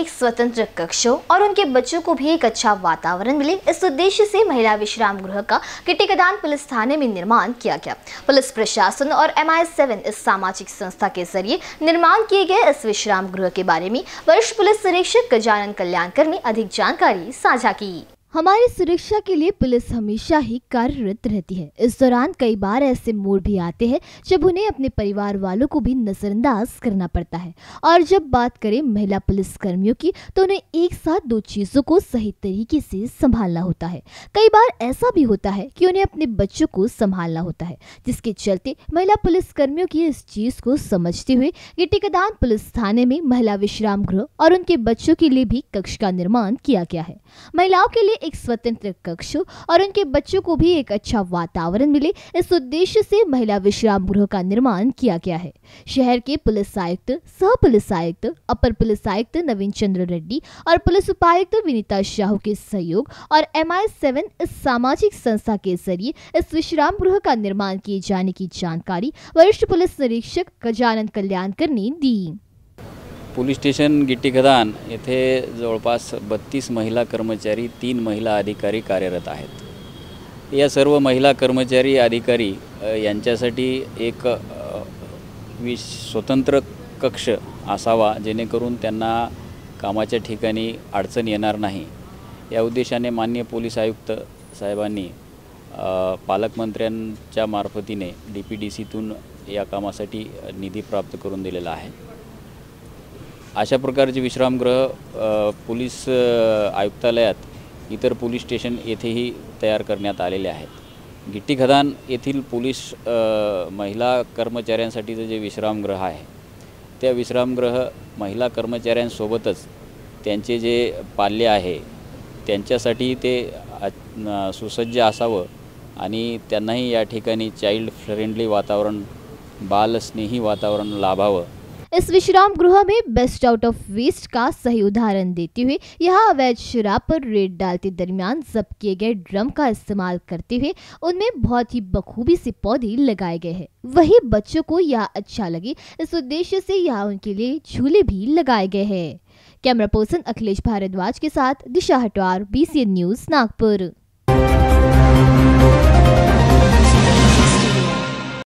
एक स्वतंत्र कक्षों और उनके बच्चों को भी एक अच्छा वातावरण मिले, इस उद्देश्य से महिला विश्राम गृह का गिट्टीखदान पुलिस थाने में निर्माण किया गया। पुलिस प्रशासन और MI7 इस सामाजिक संस्था के जरिए निर्माण किए गए इस विश्राम गृह के बारे में वरिष्ठ पुलिस निरीक्षक गजानन कल्याणकर ने अधिक जानकारी साझा की। हमारी सुरक्षा के लिए पुलिस हमेशा ही कार्यरत रहती है। इस दौरान कई बार ऐसे मोड़ भी आते हैं जब उन्हें अपने परिवार वालों को भी नजरअंदाज करना पड़ता है। और जब बात करें महिला पुलिस कर्मियों की, तो उन्हें एक साथ दो चीज़ों को सही तरीके से संभालना होता है। कई बार ऐसा भी होता है कि उन्हें अपने बच्चों को संभालना होता है, जिसके चलते महिला पुलिस कर्मियों की इस चीज़ को समझते हुए गिट्टीखदान पुलिस थाने में महिला विश्राम गृह और उनके बच्चों के लिए भी कक्ष का निर्माण किया गया है। महिलाओं के लिए एक स्वतंत्र कक्ष और उनके बच्चों को भी एक अच्छा वातावरण मिले, इस उद्देश्य से महिला विश्राम गृह का निर्माण किया गया है। शहर के पुलिस आयुक्त, सह पुलिस आयुक्त, अपर पुलिस आयुक्त नवीन चंद्र रेड्डी और पुलिस उपायुक्त विनीता शाहू के सहयोग और MI7 इस सामाजिक संस्था के जरिए इस विश्राम गृह का निर्माण किए जाने की जानकारी वरिष्ठ पुलिस निरीक्षक गजानन कल्याणकर ने दी। पोलीस स्टेशन गिट्टीखदान येथे जवळपास 32 महिला कर्मचारी, 3 महिला अधिकारी कार्यरत आहेत। या सर्व महिला कर्मचारी अधिकारी यांच्यासाठी एक स्वतंत्र कक्ष असावा, जेणेकरून त्यांना कामाच्या ठिकाणी अडचण येणार नाही। या उद्देशाने माननीय पोलीस आयुक्त साहेबांनी पालकमंत्र्यांच्या मार्फतीने DPDCतून या कामासाठी निधी प्राप्त करून दिलेला आहे। अशा प्रकारचे विश्रामगृह पोलीस आयुक्तालयात इतर पोलीस स्टेशन येथेही तयार करण्यात आलेले आहेत। गिट्टीखदान येथील पोलीस महिला कर्मचाऱ्यांसाठीचे जे विश्रामगृह आहे, त्या विश्रामगृह महिला कर्मचाऱ्यांसोबतच त्यांचे जे पाल्य आहे त्यांच्यासाठी ते सुसज्ज असावं आणि त्यांनाही या ठिकाणी चाइल्ड फ्रेंडली वातावरण, बालस्नेही वातावरण लाभावं। इस विश्राम गृह में बेस्ट आउट ऑफ वेस्ट का सही उदाहरण देते हुए यहाँ अवैध शराब पर रेड डालते दरमियान जब्त किए गए ड्रम का इस्तेमाल करते हुए उनमें बहुत ही बखूबी से पौधे लगाए गए हैं। वहीं बच्चों को यह अच्छा लगे, इस उद्देश्य से यहाँ उनके लिए झूले भी लगाए गए हैं। कैमरा पर्सन अखिलेश भारद्वाज के साथ दिशा हटवार, BCN न्यूज, नागपुर।